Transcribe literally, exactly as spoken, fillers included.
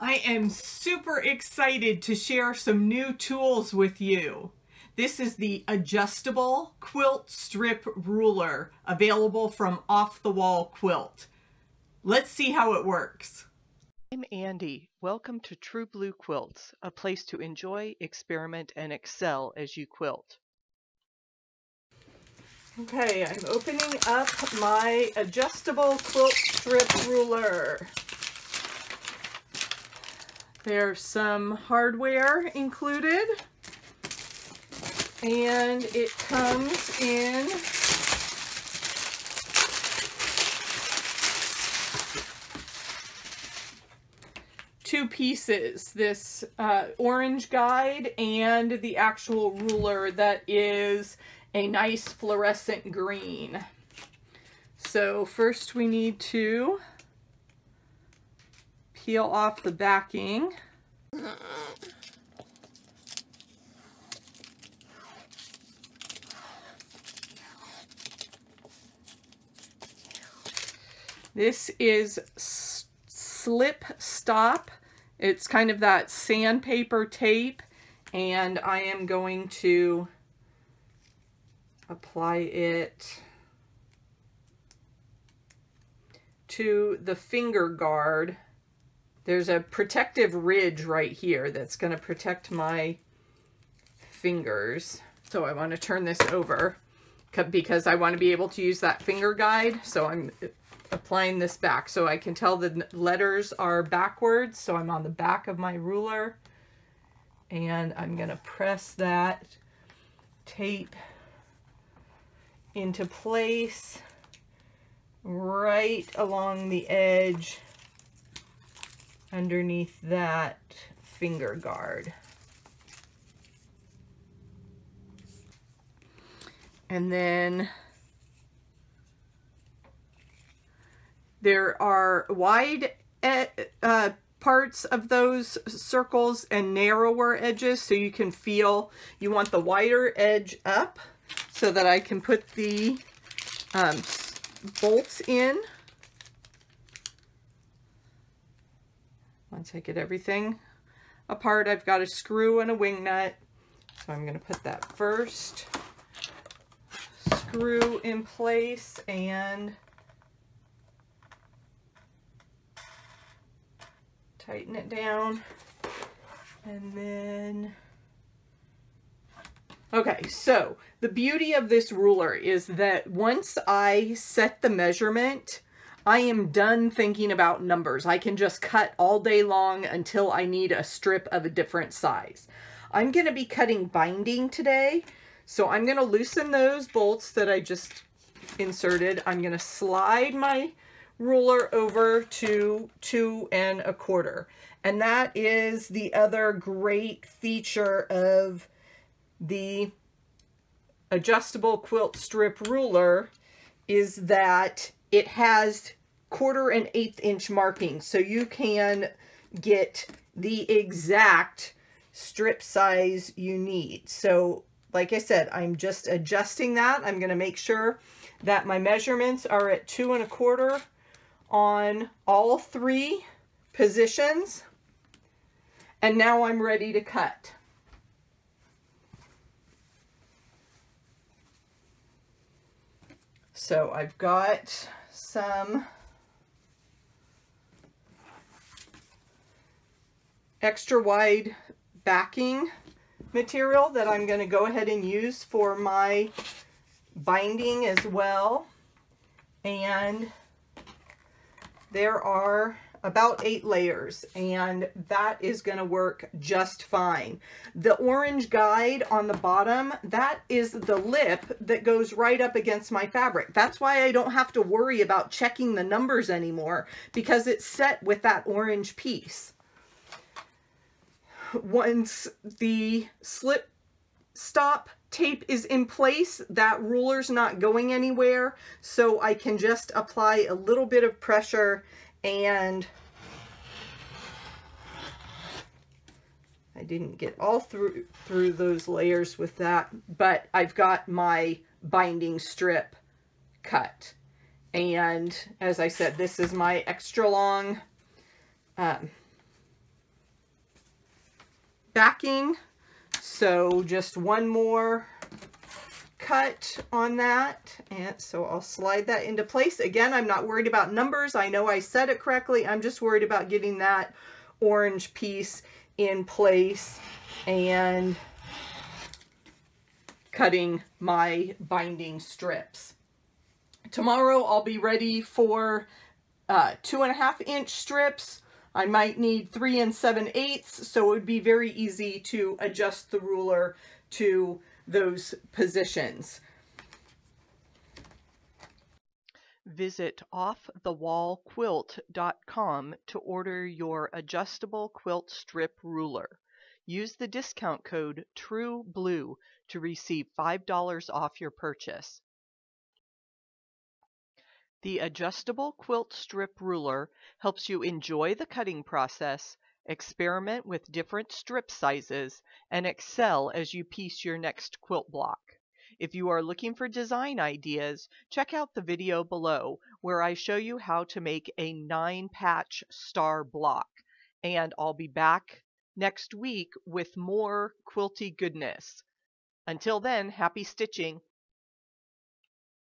I am super excited to share some new tools with you. This is the Adjustable Quilt Strip Ruler, available from Off the Wall Quilt. Let's see how it works. I'm Andy. Welcome to True Blue Quilts, a place to enjoy, experiment, and excel as you quilt. Okay, I'm opening up my Adjustable Quilt Strip Ruler. There's some hardware included, and it comes in two pieces, this uh, orange guide and the actual ruler that is a nice fluorescent green. So first we need to peel off the backing. This is Slip Stop. It's kind of that sandpaper tape, and I am going to apply it to the finger guard. There's a protective ridge right here that's going to protect my fingers. So I want to turn this over because I want to be able to use that finger guide. So I'm applying this back. So I can tell the letters are backwards. So I'm on the back of my ruler, and I'm going to press that tape into place right along the edge underneath that finger guard. And then there are wide uh, parts of those circles and narrower edges, so you can feel, you want the wider edge up so that I can put the um, bolts in. Once I get everything apart, I've got a screw and a wing nut. So I'm going to put that first screw in place and tighten it down. And then, okay, so the beauty of this ruler is that once I set the measurement, I am done thinking about numbers. I can just cut all day long until I need a strip of a different size. I'm going to be cutting binding today, so I'm going to loosen those bolts that I just inserted. I'm going to slide my ruler over to two and a quarter. And that is the other great feature of the Adjustable Quilt Strip Ruler, is that it has quarter and eighth inch markings, so you can get the exact strip size you need. So like I said, I'm just adjusting that. I'm going to make sure that my measurements are at two and a quarter on all three positions. And now I'm ready to cut. So I've got some extra wide backing material that I'm going to go ahead and use for my binding as well. And there are about eight layers, and that is going to work just fine. The orange guide on the bottom, that is the lip that goes right up against my fabric. That's why I don't have to worry about checking the numbers anymore, because it's set with that orange piece. Once the slip stop tape is in place, that ruler's not going anywhere, so I can just apply a little bit of pressure, and I didn't get all through through those layers with that, but I've got my binding strip cut. And as I said, this is my extra long um, backing. So just one more cut on that, and so I'll slide that into place. Again, I'm not worried about numbers. I know I said it correctly. I'm just worried about getting that orange piece in place and cutting my binding strips. Tomorrow I'll be ready for uh, two and a half inch strips. I might need three and seven eighths, so it would be very easy to adjust the ruler to those positions. Visit off the wall quilt dot com to order your adjustable quilt strip ruler. Use the discount code True Blue to receive five dollars off your purchase. The Adjustable Quilt Strip Ruler helps you enjoy the cutting process, experiment with different strip sizes, and excel as you piece your next quilt block. If you are looking for design ideas, check out the video below where I show you how to make a nine patch star block. And I'll be back next week with more quilty goodness. Until then, happy stitching!